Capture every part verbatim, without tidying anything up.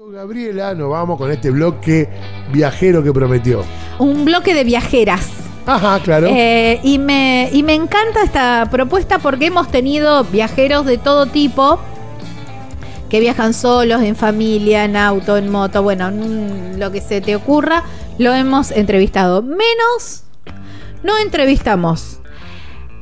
Gabriela, nos vamos con este bloque viajero que prometió. Un bloque de viajeras. Ajá, claro. Eh, y, me, y me encanta esta propuesta porque hemos tenido viajeros de todo tipo que viajan solos, en familia, en auto, en moto, bueno, lo que se te ocurra, lo hemos entrevistado. Menos, no entrevistamos.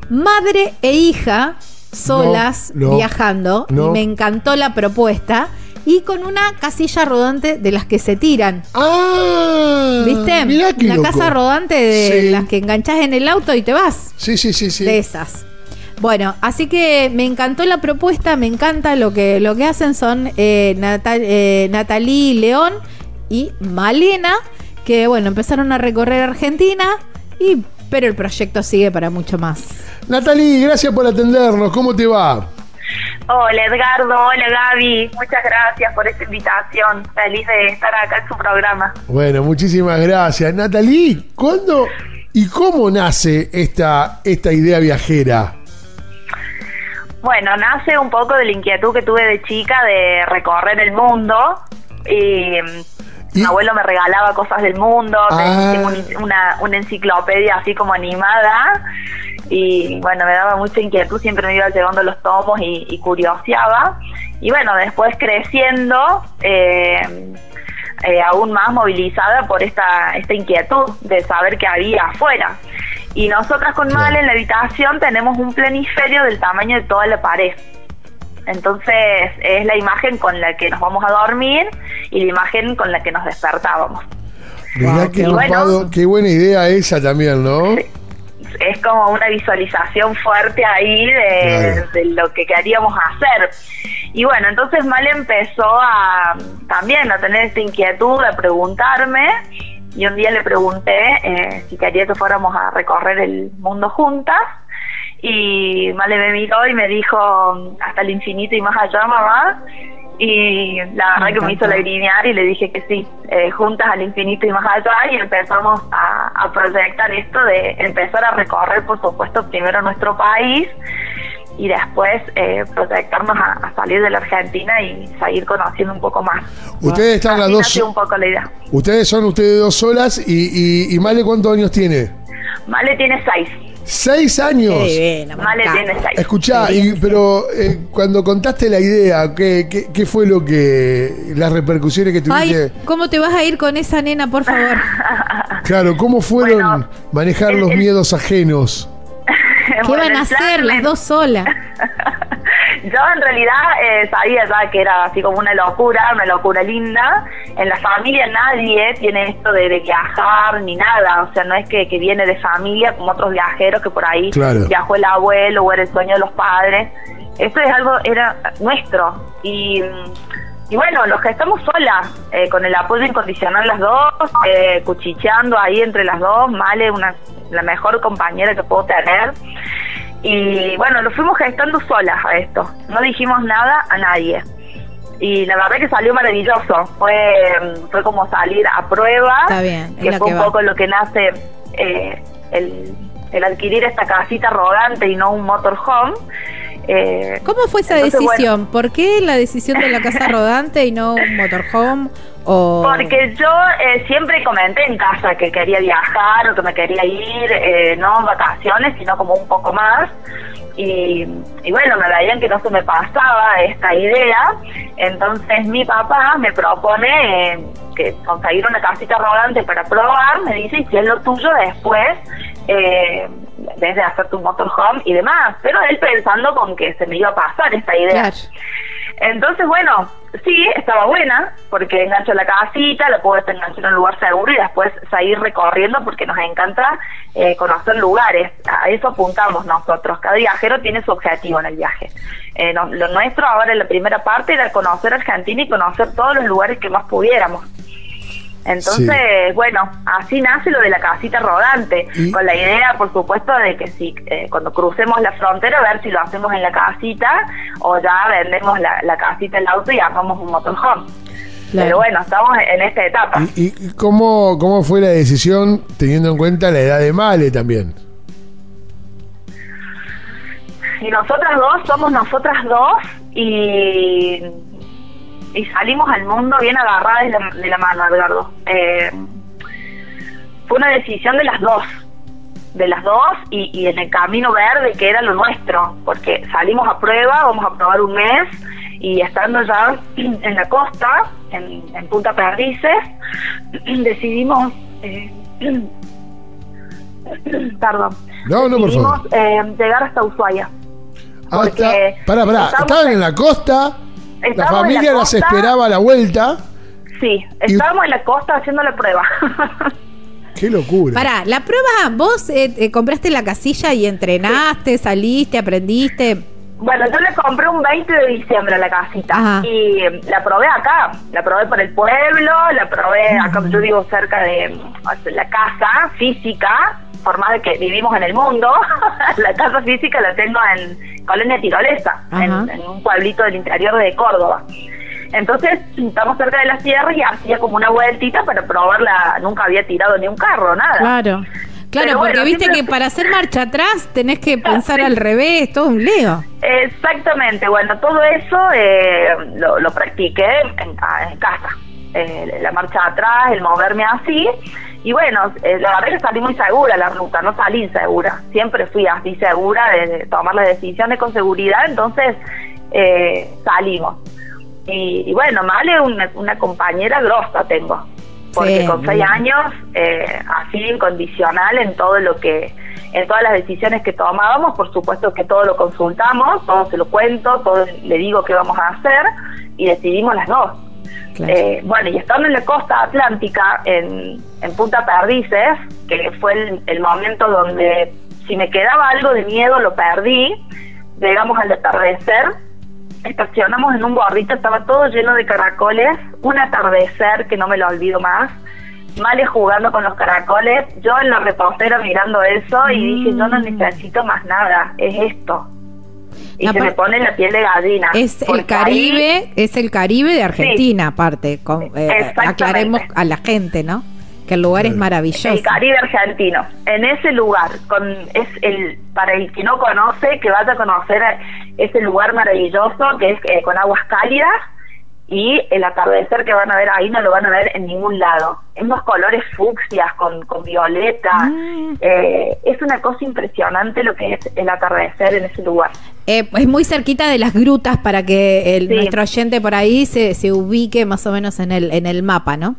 Madre e hija solas no, no, viajando. No. Y me encantó la propuesta. Y con una casilla rodante de las que se tiran. ¡Ah! ¿Viste? Mirá qué loco. Una casa rodante de sí. las que enganchás en el auto y te vas. Sí, sí, sí, sí. De esas. Bueno, así que me encantó la propuesta, me encanta lo que, lo que hacen son eh, Natal, eh, Natalí León y Malena, que bueno, empezaron a recorrer Argentina y pero el proyecto sigue para mucho más. Natalí, gracias por atendernos. ¿Cómo te va? Hola Edgardo, hola Gaby, muchas gracias por esta invitación, feliz de estar acá en su programa. Bueno, muchísimas gracias. Natalí, ¿cuándo y cómo nace esta, esta idea viajera? Bueno, nace un poco de la inquietud que tuve de chica de recorrer el mundo y... Mi abuelo me regalaba cosas del mundo, ah. tengo una, una enciclopedia así como animada y bueno, me daba mucha inquietud, siempre me iba llevando los tomos y, y curioseaba. Y bueno, después creciendo, eh, eh, aún más movilizada por esta, esta inquietud de saber qué había afuera. Y nosotras con Mal en la habitación tenemos un planiferio del tamaño de toda la pared. Entonces es la imagen con la que nos vamos a dormir y la imagen con la que nos despertábamos. Mirá qué, bueno, qué buena idea esa también, ¿no? Es como una visualización fuerte ahí de, claro. de lo que queríamos hacer. Y bueno, entonces Mal empezó a también a tener esta inquietud, a preguntarme. Y un día le pregunté eh, si quería que fuéramos a recorrer el mundo juntas. Y Male me miró y me dijo hasta el infinito y más allá, mamá. Y la verdad que me hizo lagrimear y le dije que sí, eh, juntas al infinito y más allá. Y empezamos a, a proyectar esto de empezar a recorrer, por supuesto, primero nuestro país y después eh, proyectarnos a, a salir de la Argentina y seguir conociendo un poco más. Ustedes están las dos. Un poco la idea. Ustedes son ustedes dos solas. ¿Y, y, y Male cuántos años tiene? Male tiene seis. Seis años. Bien, Male tiene seis. Escuchá, y, pero eh, cuando contaste la idea, ¿qué, qué, qué fue lo que las repercusiones que tuviste? Ay, ¿cómo te vas a ir con esa nena, por favor? Claro, ¿cómo fueron bueno, manejar el, los el, miedos ajenos? ¿Qué bueno, van a hacer las dos solas? Yo en realidad eh, sabía ya que era así como una locura, una locura linda. En la familia nadie tiene esto de, de viajar ni nada, o sea, no es que, que viene de familia como otros viajeros que por ahí claro. viajó el abuelo o era el sueño de los padres. Esto es algo, era nuestro. Y, y bueno, los que estamos solas, eh, con el apoyo incondicional las dos, eh, cuchicheando ahí entre las dos, Male, una, la mejor compañera que puedo tener. Y bueno, lo fuimos gestando solas a esto, no dijimos nada a nadie. Y la verdad que salió maravilloso, fue, fue como salir a prueba. Está bien, que fue un poco lo que nace eh, el, el adquirir esta casita rodante y no un motorhome. Eh, ¿Cómo fue esa entonces, decisión? Bueno. ¿Por qué la decisión de la casa rodante y no un motorhome? O... Porque yo eh, siempre comenté en casa que quería viajar o que me quería ir, eh, no en vacaciones, sino como un poco más. Y, y bueno, me veían que no se me pasaba esta idea. Entonces mi papá me propone eh, que conseguir una casita rodante para probar. Me dice, y si es lo tuyo después... Eh, desde hacer tu motorhome y demás, pero él pensando con que se me iba a pasar esta idea. Claro. Entonces, bueno, sí, estaba buena, porque engancho la casita, la puedo enganchar en un lugar seguro y después seguir recorriendo porque nos encanta eh, conocer lugares. A eso apuntamos nosotros. Cada viajero tiene su objetivo en el viaje. Eh, no, lo nuestro ahora en la primera parte era conocer Argentina y conocer todos los lugares que más pudiéramos. Entonces, sí. bueno, así nace lo de la casita rodante, ¿Y? con la idea, por supuesto, de que si eh, cuando crucemos la frontera, a ver si lo hacemos en la casita o ya vendemos la, la casita, el auto y armamos un motorhome. Claro. Pero bueno, estamos en esta etapa. ¿Y, y cómo, cómo fue la decisión teniendo en cuenta la edad de Male también? Y nosotras dos, somos nosotras dos y... y salimos al mundo bien agarradas de la, de la mano, Edgardo. Eh, fue una decisión de las dos, de las dos y, y en el camino verde que era lo nuestro, porque salimos a prueba, vamos a probar un mes, y estando ya en la costa, en, en Punta Perdices, decidimos... Eh, perdón. No, no, por decidimos, favor. Eh, llegar hasta Ushuaia. Hasta, pará, pará, estaban en la costa, la familia las esperaba a la vuelta. Sí, estábamos en la costa haciendo la prueba. ¡Qué locura! Pará, la prueba, vos eh, eh, compraste la casilla y entrenaste, sí. saliste, aprendiste... Bueno, yo le compré un veinte de diciembre a la casita. Ajá. Y la probé acá, la probé por el pueblo, la probé acá, yo digo cerca de la casa física, por más de que vivimos en el mundo, la casa física la tengo en Colonia Tirolesa, en, en un pueblito del interior de Córdoba. Entonces, estamos cerca de la sierra y hacía como una vueltita para probarla, nunca había tirado ni un carro, nada. Claro, claro, pero porque bueno, viste siempre... que para hacer marcha atrás tenés que pensar sí. al revés, todo un lío. Exactamente, bueno, todo eso eh, lo, lo practiqué en, en casa, eh, la marcha atrás, el moverme así, y bueno, eh, la verdad que salí muy segura a la ruta, no salí insegura, siempre fui así segura de tomar las decisiones con seguridad, entonces eh, salimos. Y, y bueno, Male, una, una compañera grosa tengo, porque sí, con seis bien. años, eh, así incondicional en todo lo que, en todas las decisiones que tomábamos, por supuesto que todo lo consultamos, todo se lo cuento, todo le digo qué vamos a hacer, y decidimos las dos. Claro. Eh, bueno, y estando en la costa atlántica, en, en Punta Perdices, que fue el, el momento donde, si me quedaba algo de miedo, lo perdí, llegamos al atardecer, estacionamos en un gorrito, estaba todo lleno de caracoles, un atardecer que no me lo olvido más, Male jugando con los caracoles, yo en la repostera mirando eso y mm. dije, yo no necesito más nada, es esto, y la se me pone la piel de gallina. Es el Caribe, ahí, es el Caribe de Argentina, sí, aparte, con, eh, aclaremos a la gente, ¿no? Que el lugar es maravilloso. El Caribe argentino. En ese lugar, con es el para el que no conoce, que vaya a conocer ese lugar maravilloso que es eh, con aguas cálidas, y el atardecer que van a ver ahí no lo van a ver en ningún lado. Unos colores fucsias con, con violeta. Mm. Eh, es una cosa impresionante lo que es el atardecer en ese lugar. Eh, es muy cerquita de las grutas para que el, sí. nuestro oyente por ahí se, se ubique más o menos en el, en el mapa, ¿no?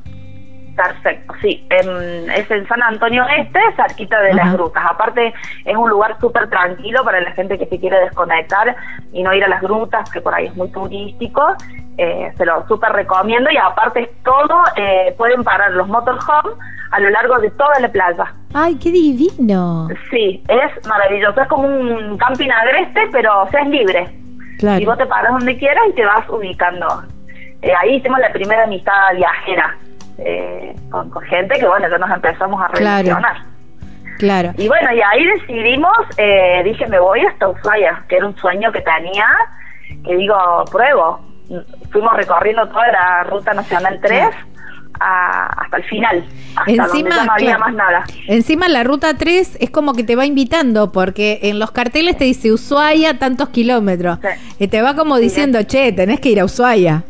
Perfecto, sí, en, es en San Antonio Este, cerquita de Ajá. las grutas. Aparte es un lugar súper tranquilo para la gente que se quiere desconectar y no ir a las grutas, que por ahí es muy turístico, eh, se lo súper recomiendo, y aparte es todo, eh, pueden parar los motorhome a lo largo de toda la playa. ¡Ay, qué divino! Sí, es maravilloso, es como un camping agreste, pero o sea, es libre, claro. Y vos te paras donde quieras y te vas ubicando. Eh, ahí hicimos la primera amistad viajera. Eh, con, con gente que bueno, ya nos empezamos a relacionar. Claro, claro. Y bueno, y ahí decidimos, eh, dije, me voy hasta Ushuaia, que era un sueño que tenía, que digo, pruebo. Fuimos recorriendo toda la Ruta Nacional tres a, hasta el final, hasta encima, donde ya no había claro. más nada. Encima la Ruta tres es como que te va invitando, porque en los carteles te dice Ushuaia tantos kilómetros, sí. y te va como diciendo, sí. che, tenés que ir a Ushuaia.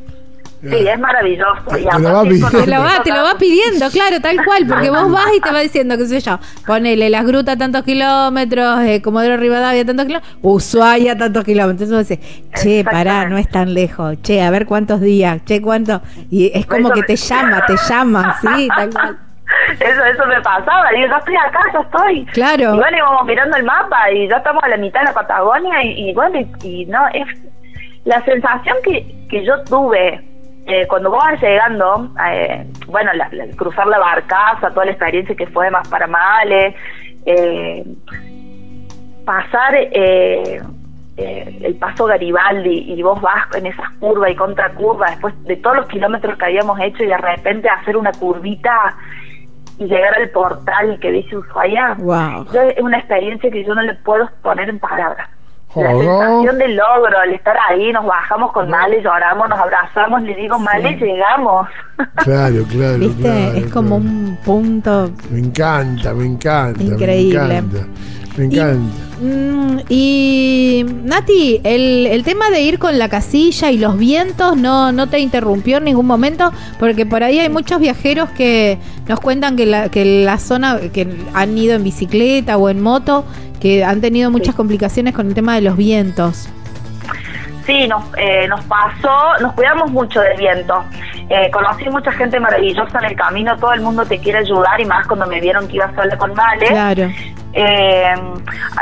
Sí, es maravilloso. Te, y te, lo va pidiendo. Te, lo va, te lo va pidiendo, claro, tal cual, porque vos vas y te va diciendo, qué sé yo, ponele las grutas tantos kilómetros, eh, Comodoro Rivadavia tantos kilómetros, Ushuaia tantos kilómetros. Entonces vos decís, che, pará, no es tan lejos, che, a ver cuántos días, che, cuánto. Y es como eso que me... te llama, te llama, sí, tal cual. Eso, eso me pasaba, digo, yo estoy acá, yo estoy. Claro. Y bueno, íbamos mirando el mapa y ya estamos a la mitad de la Patagonia y, y bueno, y, y no, es la sensación que, que yo tuve. Eh, cuando vos vas llegando, eh, bueno, la, la, cruzar la barcaza, toda la experiencia que fue más para Male, eh, pasar eh, eh, el paso Garibaldi y vos vas en esas curvas y contracurvas, después de todos los kilómetros que habíamos hecho y de repente hacer una curvita y llegar al portal que dice Ushuaia, wow. yo, es una experiencia que yo no le puedo poner en palabras. La sensación del logro, al estar ahí, nos bajamos con Male, lloramos, nos abrazamos, le digo, Male, sí. llegamos. Claro, claro. ¿Viste? Claro, es como claro. un punto. Me encanta, me encanta. Increíble. Me encanta. Me encanta. Y, y Nati, el, el tema de ir con la casilla y los vientos no, no te interrumpió en ningún momento, porque por ahí hay muchos viajeros que nos cuentan que la, que la zona, que han ido en bicicleta o en moto, que han tenido muchas complicaciones con el tema de los vientos. Sí, nos, eh, nos pasó, nos cuidamos mucho del viento. Eh, conocí mucha gente maravillosa en el camino, todo el mundo te quiere ayudar, y más cuando me vieron que iba sola con Male. Claro. Eh,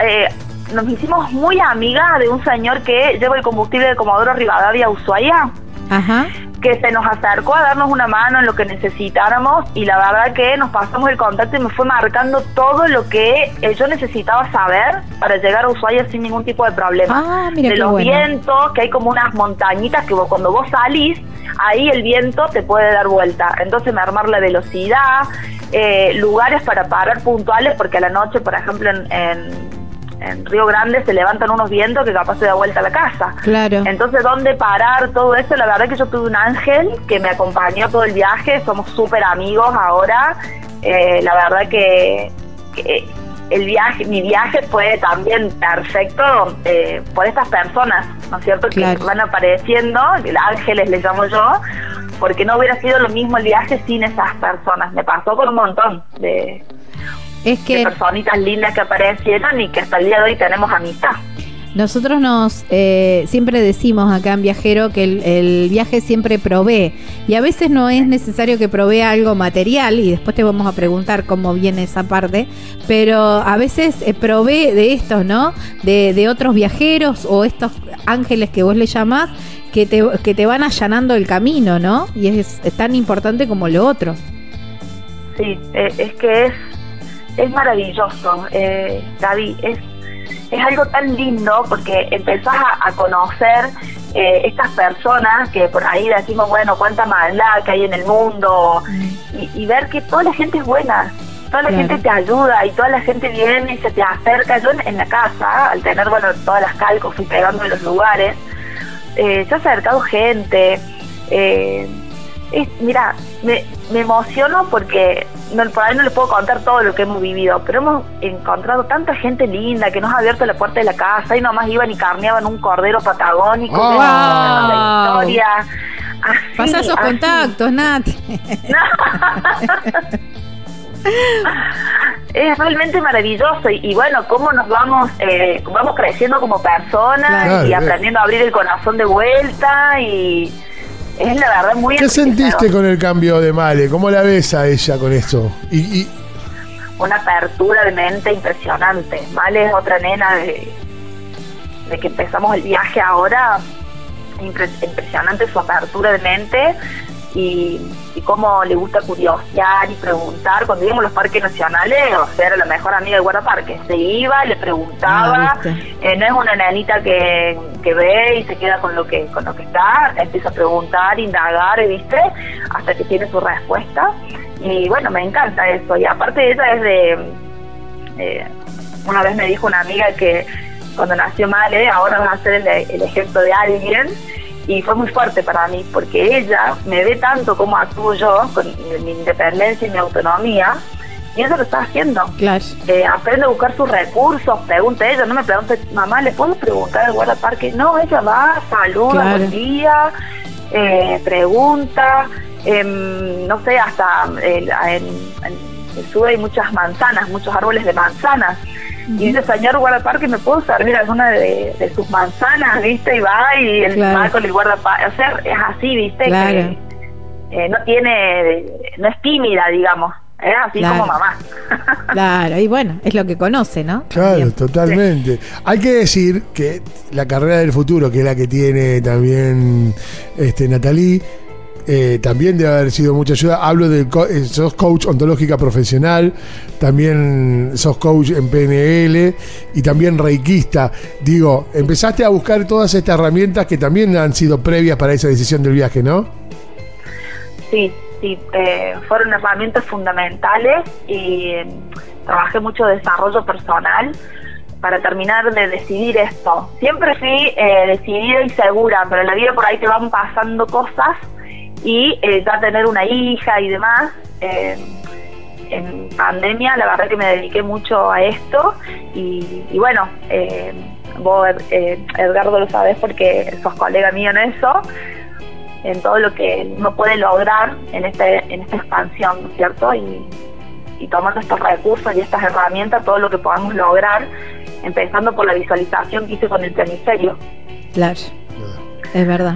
eh, nos hicimos muy amigas de un señor que lleva el combustible de Comodoro Rivadavia a Ushuaia. Ajá. Que se nos acercó a darnos una mano en lo que necesitáramos, y la verdad que nos pasamos el contacto y me fue marcando todo lo que eh, yo necesitaba saber para llegar a Ushuaia sin ningún tipo de problema. Ah, mira, de los bueno. vientos, que hay como unas montañitas que vos, cuando vos salís, ahí el viento te puede dar vuelta, entonces me armar la velocidad, eh, lugares para parar puntuales, porque a la noche, por ejemplo, en... en en Río Grande se levantan unos vientos que capaz se da vuelta a la casa. Claro. Entonces, ¿dónde parar? Todo eso. La verdad que yo tuve un ángel que me acompañó todo el viaje. Somos súper amigos ahora. Eh, la verdad que, que el viaje, mi viaje fue también perfecto eh, por estas personas, ¿no es cierto? Claro. Que van apareciendo, ángeles les llamo yo, porque no hubiera sido lo mismo el viaje sin esas personas. Me pasó con un montón de... Es que personitas lindas que aparecieron y que hasta el día de hoy tenemos amistad. Nosotros nos eh, siempre decimos acá en Viajero que el, el viaje siempre provee, y a veces no es necesario que provea algo material, y después te vamos a preguntar cómo viene esa parte, pero a veces eh, provee de estos, ¿no? De, de otros viajeros o estos ángeles que vos le llamás, que te, que te van allanando el camino, ¿no? Y es, es tan importante como lo otro. Sí, eh, es que es Es maravilloso, eh, Gaby, es, es algo tan lindo porque empezás a, a conocer eh, estas personas que por ahí decimos, bueno, cuánta maldad que hay en el mundo, y, y ver que toda la gente es buena, toda la Claro. gente te ayuda y toda la gente viene y se te acerca. Yo en, en la casa, al tener, bueno, todas las calcos, fui pegando en los lugares, eh, se ha acercado gente, eh, es, mira, me, me emociono porque... No, por ahí no les puedo contar todo lo que hemos vivido, pero hemos encontrado tanta gente linda que nos ha abierto la puerta de la casa, y nomás iban y carneaban un cordero patagónico. Oh, wow. La historia. Así, Pasá esos así. contactos, Nati. Es realmente maravilloso, y, y bueno, cómo nos vamos eh, vamos creciendo como personas, claro, y aprendiendo eh. a abrir el corazón de vuelta, y... Es la verdad muy... ¿Qué sentiste con el cambio de Male? ¿Cómo la ves a ella con esto? Y, y... Una apertura de mente impresionante. Male es otra nena de, de que empezamos el viaje ahora. Impre, impresionante su apertura de mente, y, y cómo le gusta curiosear y preguntar. Cuando íbamos a los parques nacionales, o sea, era la mejor amiga de guardaparques. Se iba, le preguntaba. Ah, eh, no es una nenita que... que ve y se queda con lo que con lo que está, empieza a preguntar, indagar, ¿viste? Hasta que tiene su respuesta. Y bueno, me encanta eso. Y aparte ella es de... Eh, una vez me dijo una amiga que cuando nació Male, ahora va a ser el, el ejemplo de alguien, y fue muy fuerte para mí, porque ella me ve tanto como actúo yo, con mi independencia y mi autonomía, y eso lo está haciendo. Claro. Eh, aprende a buscar sus recursos, pregunta ella, no me pregunte, mamá, ¿le puedo preguntar al guardaparque? No, ella va, saluda, claro. buen día, eh, pregunta, eh, no sé, hasta eh, en, en el sur hay muchas manzanas, muchos árboles de manzanas. Uh-huh. Y dice, señor guardaparque, ¿me puedo servir alguna de, de sus manzanas? ¿Viste? Y va, y el claro. va con el guardaparque. O sea, es así, ¿viste? Claro. Que, eh, no tiene, no es tímida, digamos. Era así claro. como mamá. Claro, y bueno, es lo que conoce, ¿no? Claro, también. Totalmente. Sí. Hay que decir que la carrera del futuro, que es la que tiene también este Natalí, eh, también debe haber sido mucha ayuda. Hablo de, sos coach ontológica profesional, también sos coach en P N L y también reikista. Digo, empezaste a buscar todas estas herramientas que también han sido previas para esa decisión del viaje, ¿no? Sí. Sí, eh, fueron herramientas fundamentales, y eh, trabajé mucho desarrollo personal para terminar de decidir esto. Siempre fui eh, decidida y segura, pero en la vida por ahí te van pasando cosas, y eh, ya tener una hija y demás, eh, en pandemia la verdad que me dediqué mucho a esto y, y bueno, eh, vos eh, Edgardo lo sabés porque sos colega mío en eso, en todo lo que uno puede lograr en, este, en esta expansión, ¿no es cierto? Y, y tomando estos recursos y estas herramientas, todo lo que podamos lograr, empezando por la visualización que hice con el planiferio. Claro, es verdad.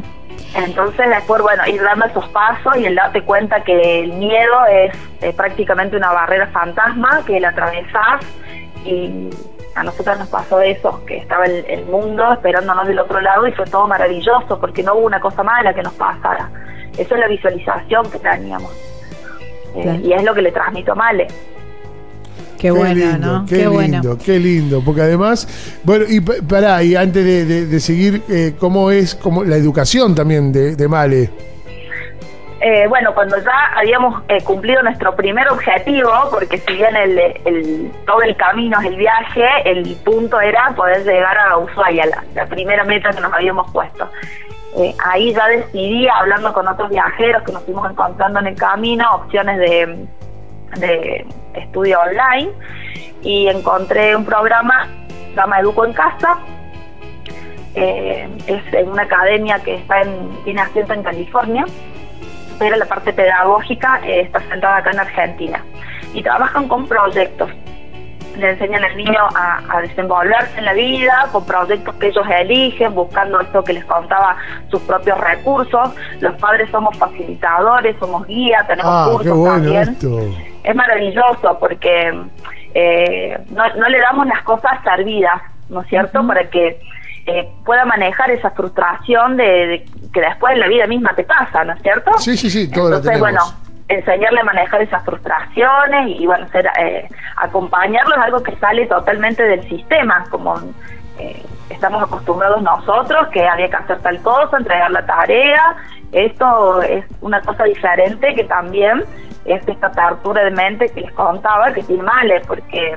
Entonces después, bueno, ir dando esos pasos y el darte cuenta que el miedo es eh, prácticamente una barrera fantasma que la atravesás, y a nosotros nos pasó eso, que estaba el, el mundo esperándonos del otro lado y fue todo maravilloso porque no hubo una cosa mala que nos pasara. Eso es la visualización que teníamos. Claro. Eh, y es lo que le transmito a Male. Qué bueno, ¿no? Qué, qué lindo, bueno. Qué lindo, porque además, bueno, y pará, y antes de, de, de seguir, eh, ¿cómo es cómo, la educación también de, de Male? Eh, bueno, cuando ya habíamos eh, cumplido nuestro primer objetivo, porque si bien el, el, todo el camino es el viaje, el punto era poder llegar a Ushuaia, la, la primera meta que nos habíamos puesto. Eh, ahí ya decidí, hablando con otros viajeros que nos fuimos encontrando en el camino, opciones de, de estudio online, y encontré un programa que se llama Educo en Casa. Eh, es en una academia que está en, tiene asiento en California, pero la parte pedagógica eh, está centrada acá en Argentina, y trabajan con proyectos. Le enseñan al niño a, a desenvolverse en la vida con proyectos que ellos eligen, buscando esto que les contaba, sus propios recursos. Los padres somos facilitadores, somos guías, tenemos ah, cursos, qué bueno también. Esto. Es maravilloso porque eh, no, no le damos las cosas servidas, ¿no es cierto? Uh-huh. Para que eh, pueda manejar esa frustración de, de que después en la vida misma te pasa, ¿no es cierto? Sí, sí, sí, todo lo tenemos. Bueno, enseñarle a manejar esas frustraciones y, bueno, ser, eh, acompañarlo es algo que sale totalmente del sistema, como eh, estamos acostumbrados nosotros, que había que hacer tal cosa, entregar la tarea. Esto es una cosa diferente, que también es esta tortura de mente que les contaba que tiene Male, porque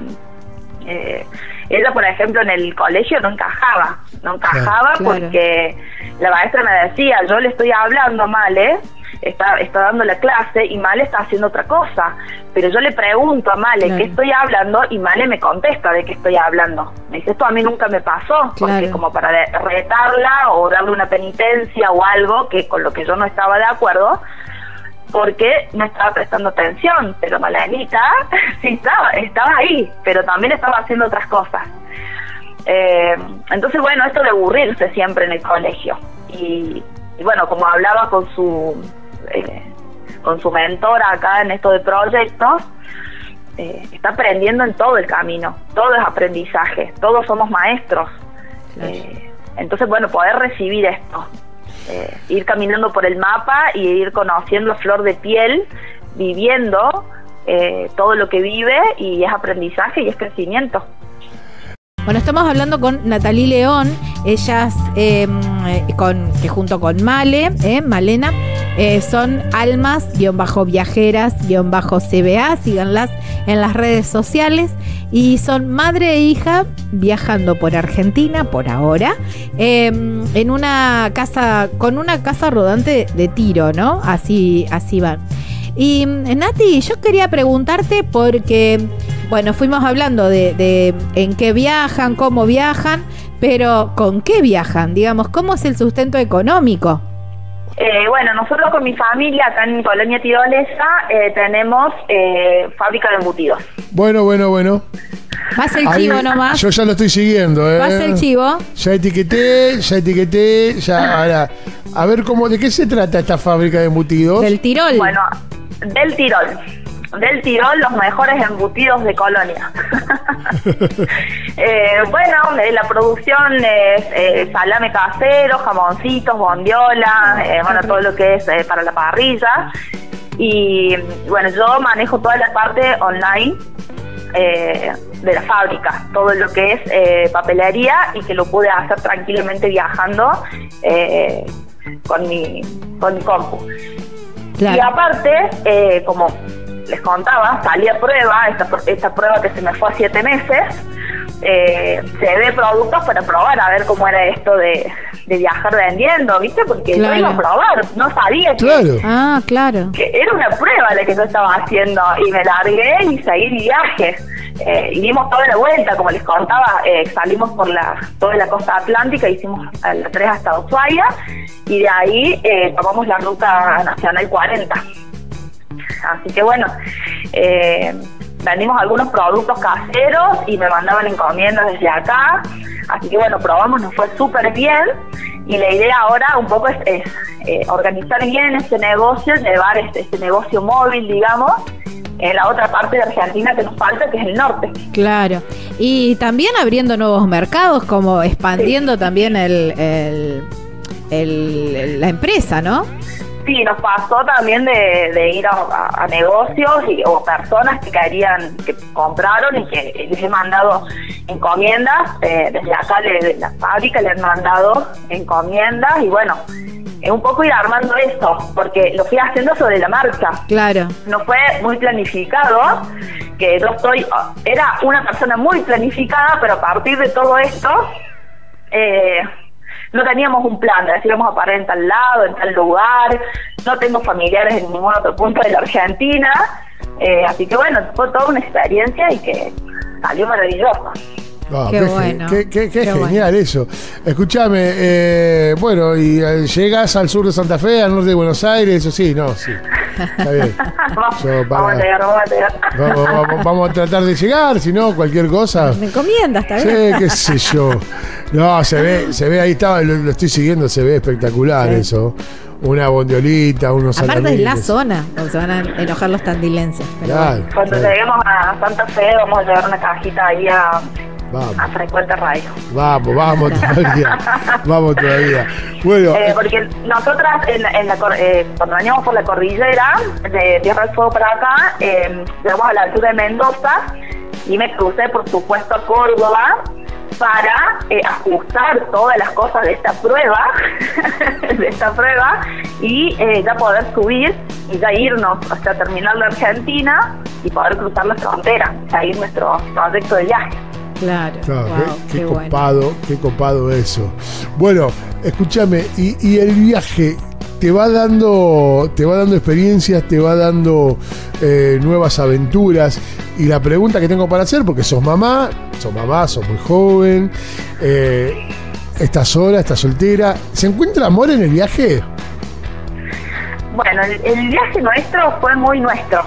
eh, ella, por ejemplo, en el colegio no encajaba, no encajaba claro, porque claro. La maestra me decía, yo le estoy hablando a Male, Está, está dando la clase y Male está haciendo otra cosa, pero yo le pregunto a Male claro. qué estoy hablando y Male me contesta de qué estoy hablando. Me dice, esto a mí nunca me pasó, claro. porque como para retarla o darle una penitencia o algo que con lo que yo no estaba de acuerdo, porque no estaba prestando atención, pero Malenita sí estaba, estaba ahí, pero también estaba haciendo otras cosas. Eh, entonces, bueno, esto de aburrirse siempre en el colegio. Y, y bueno, como hablaba con su... Eh, con su mentora acá en esto de proyectos, eh, está aprendiendo en todo el camino, todo es aprendizaje, todos somos maestros. Claro. Eh, entonces, bueno, poder recibir esto, eh, ir caminando por el mapa y ir conociendo flor de piel, viviendo eh, todo lo que vive, y es aprendizaje y es crecimiento. Bueno, estamos hablando con Natalí León, ellas eh, con, que junto con Male, eh, Malena, eh, son almas guión viajeras guión ce be a, síganlas en las redes sociales, y son madre e hija viajando por Argentina por ahora, eh, en una casa, con una casa rodante de tiro, ¿no? Así, así van. Y Nati, yo quería preguntarte porque... Bueno, fuimos hablando de, de en qué viajan, cómo viajan, pero ¿con qué viajan? Digamos, ¿cómo es el sustento económico? Eh, bueno, nosotros con mi familia acá en Colonia Tirolesa eh, tenemos eh, fábrica de embutidos. Bueno, bueno, bueno. Vas el chivo ahí, nomás. Yo ya lo estoy siguiendo. ¿eh? Vas el chivo. Ya etiqueté, ya etiqueté, ya ahora. A ver, cómo, ¿de qué se trata esta fábrica de embutidos? Del Tirol. Bueno, del Tirol. Del Tirol, los mejores embutidos de Colonia. eh, bueno, eh, la producción es eh, salame casero, jamoncitos, bondiola, eh, bueno, todo lo que es eh, para la parrilla. Y bueno, yo manejo toda la parte online eh, de la fábrica, todo lo que es eh, papelería, y que lo pude hacer tranquilamente viajando eh, con mi, con mi compu. Claro. Y aparte, eh, como... les contaba, salí a prueba, esta, esta prueba que se me fue a siete meses, eh, llevé productos para probar a ver cómo era esto de, de viajar vendiendo, ¿viste? Porque claro. yo iba a probar, no sabía que, claro. Ah, claro. que era una prueba la que yo estaba haciendo, y me largué y seguí viaje. Eh, y dimos toda la vuelta, como les contaba, eh, salimos por la toda la costa atlántica, hicimos a las tres hasta Ushuaia, y de ahí eh, tomamos la Ruta Nacional cuarenta. Así que bueno, eh, vendimos algunos productos caseros y me mandaban encomiendas desde acá, así que bueno, probamos, nos fue súper bien, y la idea ahora un poco es, es eh, organizar bien este negocio, llevar este, este negocio móvil, digamos, en la otra parte de Argentina que nos falta, que es el norte. Claro, y también abriendo nuevos mercados, como expandiendo sí. también el, el, el, la empresa, ¿no? Sí, nos pasó también de, de ir a, a negocios y, o personas que querían, que compraron y que les he mandado encomiendas, eh, desde acá de la fábrica les han mandado encomiendas, y bueno, es un poco ir armando eso, porque lo fui haciendo sobre la marcha. Claro. No fue muy planificado, que yo estoy, era una persona muy planificada, pero a partir de todo esto, eh, no teníamos un plan de decir vamos a parar en tal lado, en tal lugar, no tengo familiares en ningún otro punto de la Argentina, eh, así que bueno, fue toda una experiencia y que salió maravillosa. Oh, qué, qué bueno. Qué, qué, qué, qué genial bueno. eso. Escúchame, eh, bueno, y eh, llegas al sur de Santa Fe, al norte de Buenos Aires, eso sí, no, sí. Está bien. Yo, para, vamos a llegar, vamos a llegar. Vamos, vamos, vamos a tratar de llegar, si no, cualquier cosa. Me encomiendas, está bien. Sí, qué sé yo. No, se ve, se ve, ahí estaba, lo, lo estoy siguiendo, se ve espectacular sí. eso. Una bondiolita, unos aparte salamiles. Es la zona, se van a enojar los tandilenses. Pero claro, bueno. Cuando claro. lleguemos a Santa Fe, vamos a llevar una cajita ahí a... Vamos. A Frecuente Radio. Vamos, vamos todavía. Vamos todavía. Bueno, eh, porque nosotras, en, en la, eh, cuando veníamos por la cordillera de Tierra del Fuego para acá, eh, llegamos a la altura de Mendoza y me crucé, por supuesto, a Córdoba para eh, ajustar todas las cosas de esta prueba, de esta prueba, y eh, ya poder subir y ya irnos hasta terminar la Argentina y poder cruzar la frontera, seguir nuestro proyecto de viaje. Claro, claro, wow, qué, qué, qué copado, bueno. qué copado eso. Bueno, escúchame, y, y el viaje te va dando, te va dando experiencias, te va dando eh, nuevas aventuras. Y la pregunta que tengo para hacer, porque sos mamá, sos mamá, sos muy joven, eh, estás sola, estás soltera, ¿se encuentra amor en el viaje? Bueno, el, el viaje nuestro fue muy nuestro,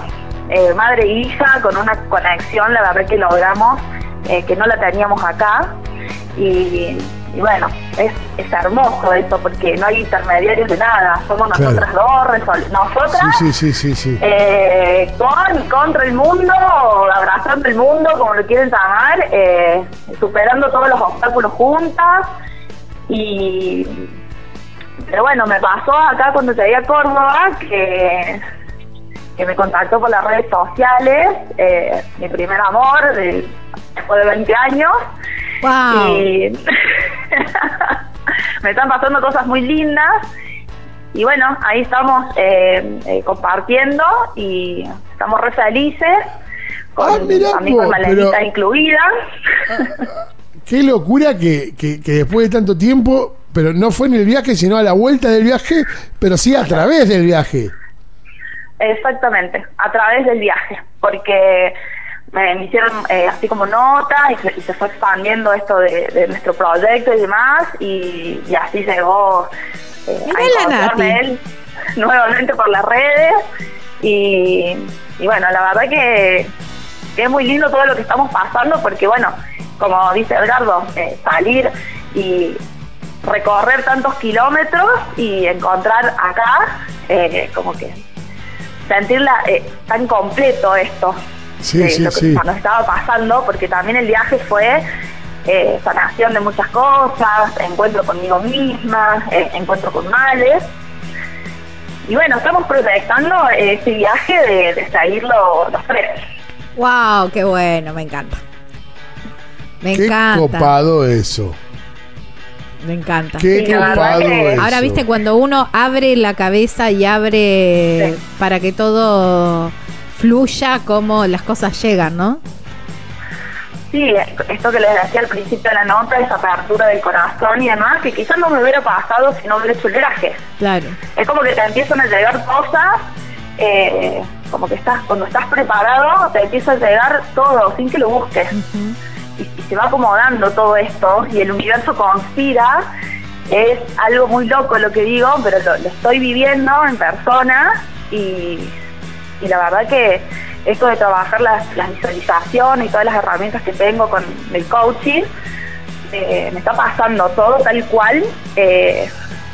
eh, madre e hija, con una conexión, la verdad que logramos. Eh, que no la teníamos acá, y, y bueno, es, es hermoso eso, porque no hay intermediarios de nada, somos nosotras claro. dos, nosotras sí, sí, sí, sí. Eh, con y contra el mundo, abrazando el mundo, como lo quieren llamar, eh, superando todos los obstáculos juntas, y pero bueno, me pasó acá cuando llegué a Córdoba, que... que me contactó por las redes sociales, eh, mi primer amor, de, después de veinte años. Wow. Y me están pasando cosas muy lindas. Y bueno, ahí estamos eh, eh, compartiendo y estamos re felices, con ah, mirá, amigos Malenita pero... incluida. Qué locura que, que, que después de tanto tiempo, pero no fue en el viaje, sino a la vuelta del viaje, pero sí a través del viaje. Exactamente, a través del viaje, porque me, me hicieron eh, así como nota y se, y se fue expandiendo esto de, de nuestro proyecto y demás, y, y así llegó eh, a encontrarme él nuevamente por las redes, y, y bueno, la verdad que, que es muy lindo todo lo que estamos pasando, porque bueno, como dice Edgardo, eh, salir y recorrer tantos kilómetros y encontrar acá, eh, como que sentirla eh, tan completo esto, sí, eh, sí, lo que sí. nos estaba pasando, porque también el viaje fue eh, sanación de muchas cosas, encuentro conmigo misma, eh, encuentro con males, y bueno, estamos proyectando eh, este viaje de, de salirlo los tres. Wow, qué bueno, me encanta, me qué encanta. Copado eso. Me encanta. Qué sí, ahora, viste, cuando uno abre la cabeza y abre sí. para que todo fluya, como las cosas llegan, ¿no? sí, esto que les decía al principio de la nota, esa apertura del corazón y demás, que quizás no me hubiera pasado si no hubiera hecho el viaje. Claro. Es como que te empiezan a llegar cosas, eh, como que estás, cuando estás preparado, te empieza a llegar todo, sin que lo busques. Uh-huh. y, y se va acomodando todo esto, y el universo conspira. Es algo muy loco lo que digo, pero lo, lo estoy viviendo en persona, y, y la verdad que esto de trabajar las, las visualizaciones y todas las herramientas que tengo con el coaching, eh, me está pasando todo tal cual, eh,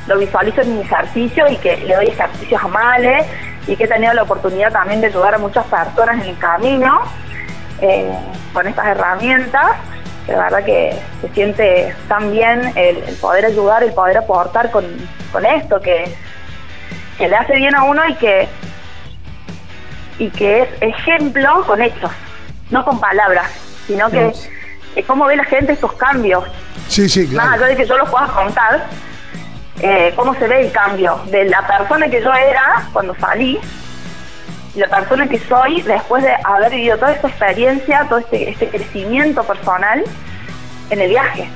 lo visualizo en mi ejercicio, y que le doy ejercicios a Male, y que he tenido la oportunidad también de ayudar a muchas personas en el camino, eh, con estas herramientas. La verdad que se siente tan bien el, el poder ayudar, el poder aportar con, con esto que, que le hace bien a uno, y que y que es ejemplo con hechos, no con palabras, sino que sí. Es como ve la gente estos cambios. Sí, sí, claro. Más allá de que yo los pueda contar, eh, cómo se ve el cambio de la persona que yo era cuando salí, la persona que soy después de haber vivido toda esta experiencia, todo este, este crecimiento personal en el viaje.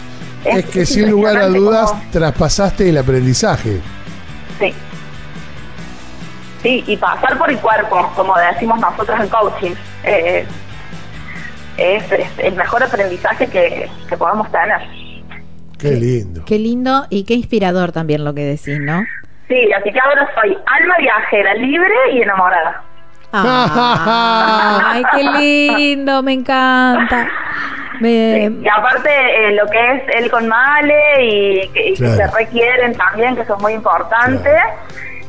Es, es que sin lugar a dudas como... traspasaste el aprendizaje. Sí. Sí, y pasar por el cuerpo, como decimos nosotros en coaching, eh, es, es el mejor aprendizaje que, que podamos tener. Qué lindo. Qué lindo y qué inspirador también lo que decís, ¿no? Sí, así que ahora soy alma viajera, libre y enamorada. Ah, ¡ay, qué lindo! Me encanta. Me... Sí, y aparte, eh, lo que es él con Male y, que, y claro. que se requieren también, que son muy importantes. Claro.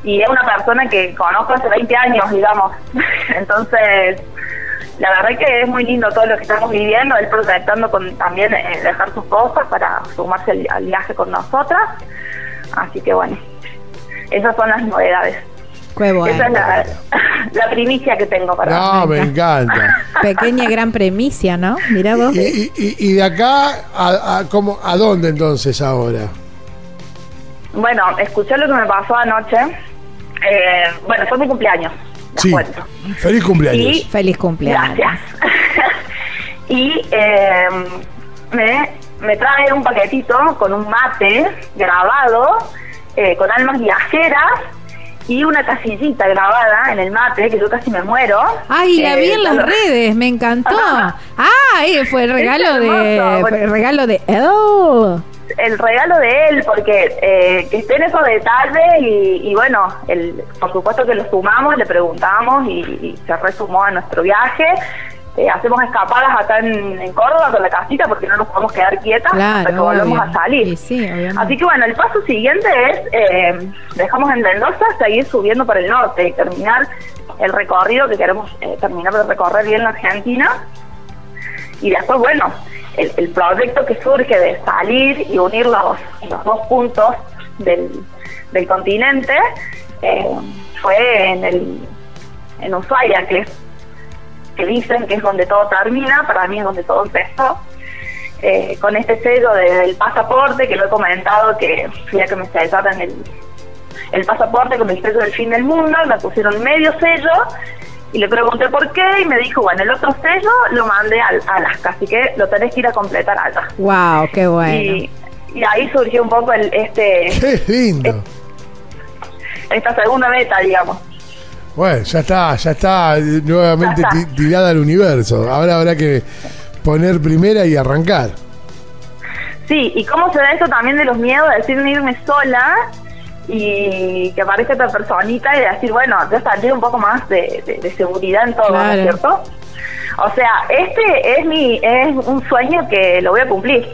Y es una persona que conozco hace veinte años, digamos. Entonces, la verdad es que es muy lindo todo lo que estamos viviendo. Él proyectando con, también eh, dejar sus cosas para sumarse al, al viaje con nosotras. Así que bueno, esas son las novedades. Bueno. Esa es la, la primicia que tengo para No, acá. Me encanta. Pequeña gran primicia, ¿no? Mirá vos. ¿Y, y, y de acá a, a, como, a dónde entonces ahora? Bueno, escuché lo que me pasó anoche. Eh, bueno, fue mi cumpleaños. Sí. Cuento. Feliz cumpleaños. Y, Feliz cumpleaños. Gracias. Y eh, me, me trae un paquetito con un mate grabado, eh, con almas viajeras, y una casillita grabada en el mate, que yo casi me muero. Ay, la eh, vi en las redes, me encantó. Ah, eh, fue el regalo de fue el regalo de él. El regalo de él, porque eh, que esté en esos detalles, y, y bueno, el, por supuesto que lo sumamos, le preguntamos, y, y se resumó a nuestro viaje. Eh, hacemos escapadas acá en, en Córdoba con la casita, porque no nos podemos quedar quietas, claro, hasta que volvemos obvio. a salir. Sí, sí, así que bueno, el paso siguiente es, eh, dejamos en Mendoza, seguir subiendo para el norte y terminar el recorrido que queremos eh, terminar de recorrer bien la Argentina. Y después, bueno, el, el proyecto que surge de salir y unir los, los dos puntos del, del continente, eh, fue en, el, en Ushuaia, que es que dicen que es donde todo termina, para mí es donde todo empezó, eh, con este sello de, del pasaporte, que lo he comentado, que ya que me sellaron el, el pasaporte con el sello del fin del mundo, me pusieron medio sello, y le pregunté por qué, y me dijo, bueno, el otro sello lo mandé a Alaska, así que lo tenés que ir a completar allá. Wow, qué bueno. Y, y ahí surgió un poco el, este... ¡Qué lindo! Este, esta segunda meta, digamos. Bueno, ya está, ya está nuevamente ya está. tirada al universo. Ahora habrá que poner primera y arrancar. Sí, y cómo se da eso también de los miedos, de decir irme sola y que aparezca otra personita y decir, bueno, ya está, tiene un poco más de, de, de seguridad en todo, claro. ¿No es cierto? O sea, este es mi es un sueño que lo voy a cumplir.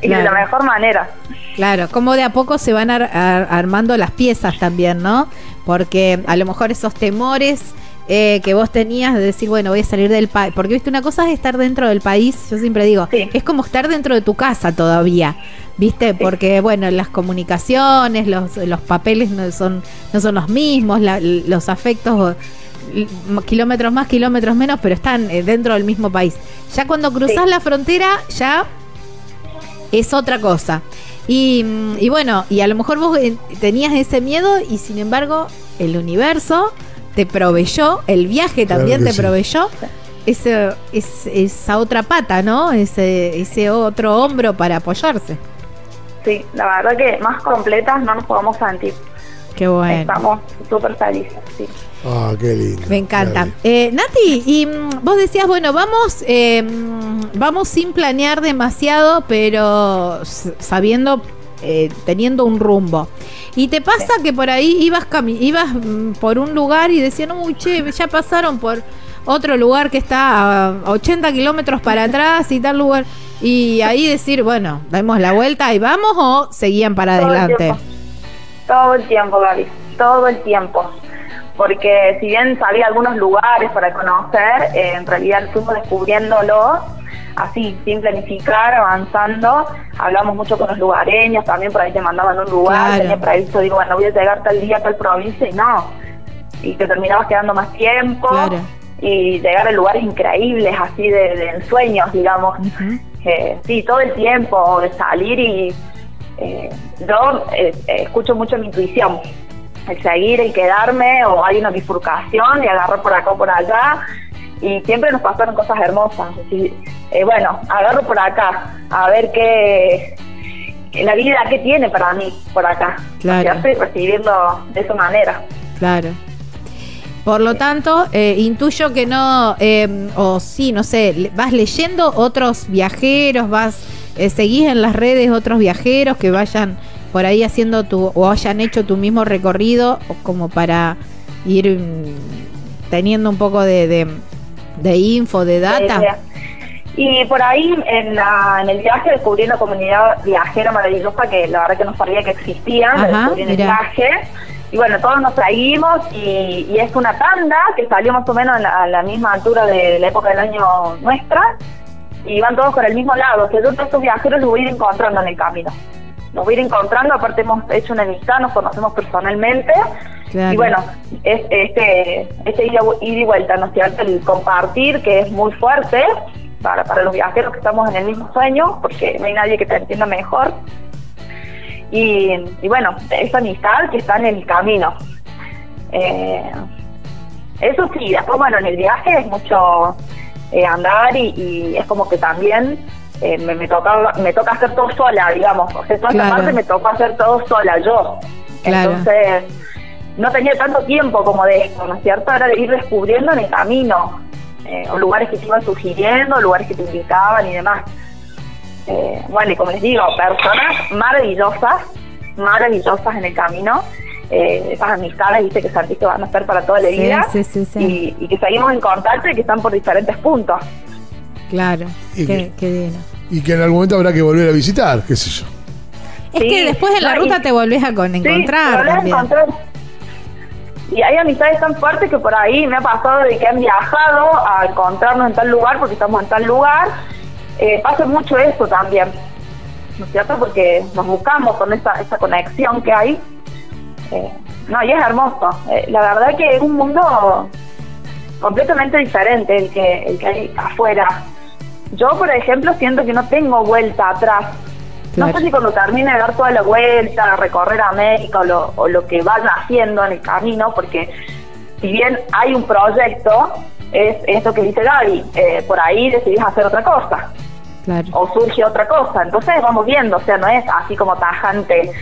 Y claro. de la mejor manera. Claro, como de a poco se van ar, ar, armando las piezas también, ¿no? Porque a lo mejor esos temores eh, que vos tenías de decir, bueno, voy a salir del país. Porque, viste, una cosa es estar dentro del país, yo siempre digo, sí. es como estar dentro de tu casa todavía, ¿viste? Sí. Porque, bueno, las comunicaciones, los, los papeles no son, no son los mismos, la, los afectos... Kilómetros más, kilómetros menos, pero están eh, dentro del mismo país. Ya cuando cruzás sí. la frontera, ya... es otra cosa. Y, y bueno, y a lo mejor vos tenías ese miedo y sin embargo el universo te proveyó, el viaje también claro te sí. proveyó ese, es, esa otra pata, ¿no? Ese, ese otro hombro para apoyarse. Sí, la verdad que más completas no nos podemos sentir. Qué bueno. Estamos súper felices, sí. Ah, oh, qué lindo. Me encanta. Eh, Nati, y vos decías, bueno, vamos eh, vamos sin planear demasiado, pero sabiendo, eh, teniendo un rumbo. ¿Y te pasa sí. que por ahí ibas cami ibas por un lugar y decían, uy, che, ya pasaron por otro lugar que está a ochenta kilómetros para atrás y tal lugar? Y ahí decir, bueno, damos la vuelta y vamos, o seguían para todo adelante. El todo el tiempo, Gaby, todo el tiempo. Porque si bien salí a algunos lugares para conocer, eh, en realidad fuimos descubriéndolo así, sin planificar, avanzando. Hablamos mucho con los lugareños, también por ahí te mandaban un lugar, claro. tenía previsto, digo, bueno, voy a llegar tal día a tal provincia, y no. Y te terminabas quedando más tiempo, claro. y llegar a lugares increíbles, así de, de ensueños, digamos. Uh-huh. eh, sí, todo el tiempo, de salir y... Eh, yo eh, escucho mucho mi intuición, el seguir, el quedarme, o hay una bifurcación y agarro por acá o por allá, y siempre nos pasaron cosas hermosas. Y, eh, bueno, agarro por acá a ver qué la vida que tiene para mí por acá, claro. y recibirlo de esa manera, claro. Por lo tanto, eh, intuyo que no, eh, o sí, no sé, vas leyendo otros viajeros, vas eh, seguís en las redes otros viajeros que vayan por ahí haciendo tu, o hayan hecho tu mismo recorrido, como para ir mm, teniendo un poco de, de, de info, de data. Y por ahí en, la, en el viaje descubrí una comunidad viajera maravillosa que la verdad que no sabía que existía. Ajá, la descubrí en el viaje. Y bueno, todos nos seguimos y, y es una tanda que salió más o menos a la, a la misma altura de la época del año nuestra, y van todos por el mismo lado. O sea, yo todos estos viajeros los voy a ir encontrando en el camino. Los voy a ir encontrando, aparte hemos hecho una amistad, nos conocemos personalmente. Claro. Y bueno, es, este, este ida, ida y vuelta, ¿no es cierto? El compartir, que es muy fuerte para, para los viajeros que estamos en el mismo sueño, porque no hay nadie que te entienda mejor. Y, y bueno, esa amistad que está en el camino. Eh, eso sí, después, bueno, en el viaje es mucho eh, andar y, y es como que también eh, me, me, toca, me toca hacer todo sola, digamos. O sea, toda claro. esta parte me tocó hacer todo sola yo. Claro. Entonces, no tenía tanto tiempo como de esto, ¿no es cierto? Era de ir descubriendo en el camino, eh, o lugares que te iban sugiriendo, lugares que te indicaban y demás. Eh, bueno, y como les digo, personas maravillosas, maravillosas en el camino, eh, esas amistades, viste, que sentís que van a estar para toda la sí, vida, sí, sí, sí. Y, y que seguimos en contacto y que están por diferentes puntos. Claro, y qué, que, qué bien. Y que en algún momento habrá que volver a visitar, qué sé yo. Es sí, que después en la no, ruta y, te volvés a con encontrar. Sí, te volvés a encontrar. Y hay amistades tan fuertes que por ahí me ha pasado de que han viajado a encontrarnos en tal lugar porque estamos en tal lugar. Eh, pasa mucho eso también, ¿no es cierto? Porque nos buscamos con esa, esa conexión que hay. Eh, no, y es hermoso. Eh, la verdad que es un mundo completamente diferente el que, el que hay afuera. Yo, por ejemplo, siento que no tengo vuelta atrás. No claro. sé si cuando termine de dar toda la vuelta, recorrer América o lo, o lo que van haciendo en el camino, porque si bien hay un proyecto, es esto que dice Gaby, eh, por ahí decidís hacer otra cosa, claro. o surge otra cosa, entonces vamos viendo, o sea, no es así como tajante,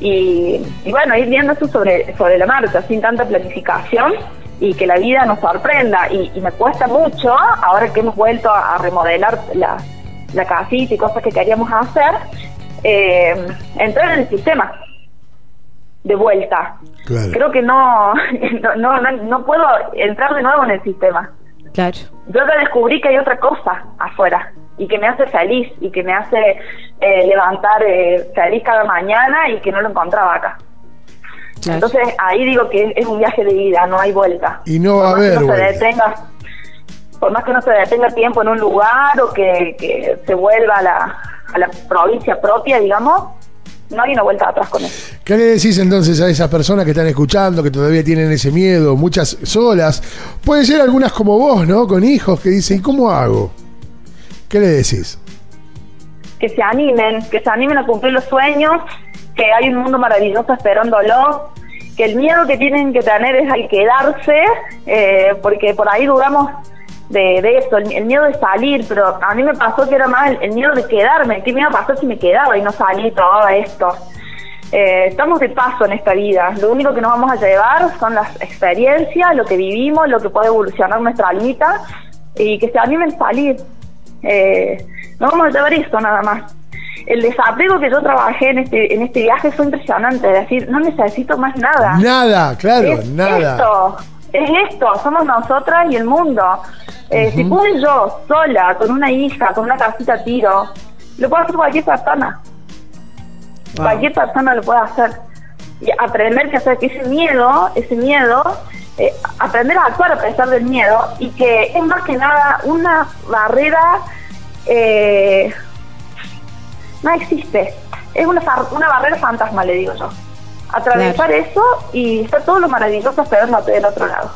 y, y bueno, ir viendo eso sobre, sobre la marcha, sin tanta planificación, y que la vida nos sorprenda, y, y me cuesta mucho, ahora que hemos vuelto a, a remodelar la, la casita y cosas que queríamos hacer, eh, entrar en el sistema de vuelta. Claro. Creo que no no, no no puedo entrar de nuevo en el sistema. Claro. Yo ya descubrí que hay otra cosa afuera y que me hace feliz y que me hace eh, levantar eh, feliz cada mañana y que no lo encontraba acá. Claro. Entonces ahí digo que es un viaje de vida, no hay vuelta. Y no va a haber vuelta. Se detenga, por más que no se detenga tiempo en un lugar o que, que se vuelva a la, a la provincia propia, digamos, no hay una vuelta atrás con eso. ¿Qué le decís entonces a esas personas que están escuchando, que todavía tienen ese miedo, muchas solas? Pueden ser algunas como vos, ¿no? Con hijos que dicen, ¿y cómo hago? ¿Qué le decís? Que se animen, que se animen a cumplir los sueños, que hay un mundo maravilloso esperándolo, que el miedo que tienen que tener es al quedarse, eh, porque por ahí dudamos de, de eso, el, el miedo de salir, pero a mí me pasó que era más el, el miedo de quedarme, qué me iba a pasar si me quedaba y no salí y probaba esto. Eh, estamos de paso en esta vida, lo único que nos vamos a llevar son las experiencias, lo que vivimos, lo que puede evolucionar nuestra almita, y que se animen a salir. Eh, nos vamos a llevar esto nada más. El desapego que yo trabajé en este, en este viaje fue impresionante, es decir, no necesito más nada. Nada, claro, es nada. Esto, es esto, somos nosotras y el mundo. Eh, uh-huh. Si pude yo, sola, con una hija, con una casita a tiro, lo puedo hacer cualquier persona. Wow. Cualquier persona lo puede hacer. Y aprender que hacer que ese miedo, ese miedo, eh, aprender a actuar a pesar del miedo, y que es más que nada una barrera, eh, no existe, es una, una barrera fantasma, le digo yo. Atravesar claro. eso y está todo lo maravilloso esperándote del otro lado.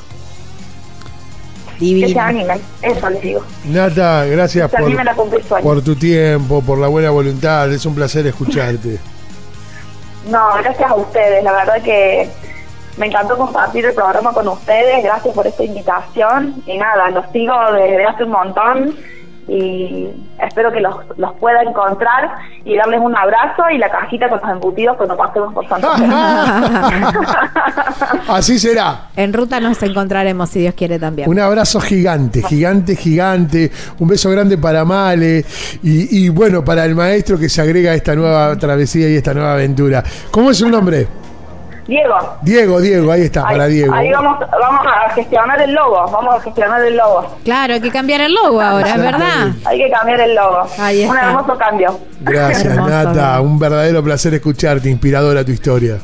Divino. Que se animen, eso les digo. Nata, gracias por, por tu tiempo, por la buena voluntad, es un placer escucharte. No, gracias a ustedes, la verdad que me encantó compartir el programa con ustedes, gracias por esta invitación, y nada, los sigo desde hace un montón, y espero que los, los pueda encontrar y darles un abrazo y la cajita con los embutidos cuando pasemos por Santa Fe. Así será. En ruta nos encontraremos, si Dios quiere, también. Un abrazo gigante, gigante, gigante. Un beso grande para Male y, y bueno, para el maestro que se agrega a esta nueva travesía y esta nueva aventura. ¿Cómo es su nombre? Diego. Diego, Diego, ahí está, ahí, para Diego. Ahí vamos, vamos a gestionar el logo, vamos a gestionar el logo. Claro, hay que cambiar el logo ahora, es verdad. Hay que cambiar el logo. Ahí está. Un hermoso cambio. Gracias, hermoso, Nata, bien. Un verdadero placer escucharte, inspiradora tu historia.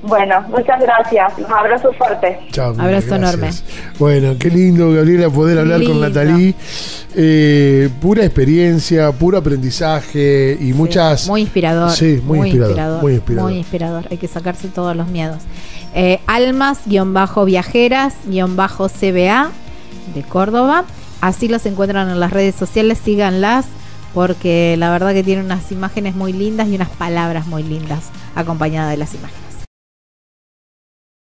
Bueno, muchas gracias. Un abrazo fuerte. Chao, abrazo gracias. Enorme. Bueno, qué lindo, Gabriela, poder hablar lindo. Con Natalí. Eh, pura experiencia, puro aprendizaje y sí, muchas. Muy inspirador. Sí, muy, muy inspirador, inspirador. Muy inspirador. Muy inspirador. Hay que sacarse todos los miedos. Eh, almas guión viajeras guión C B A de Córdoba. Así los encuentran en las redes sociales. Síganlas, porque la verdad que tienen unas imágenes muy lindas y unas palabras muy lindas acompañadas de las imágenes.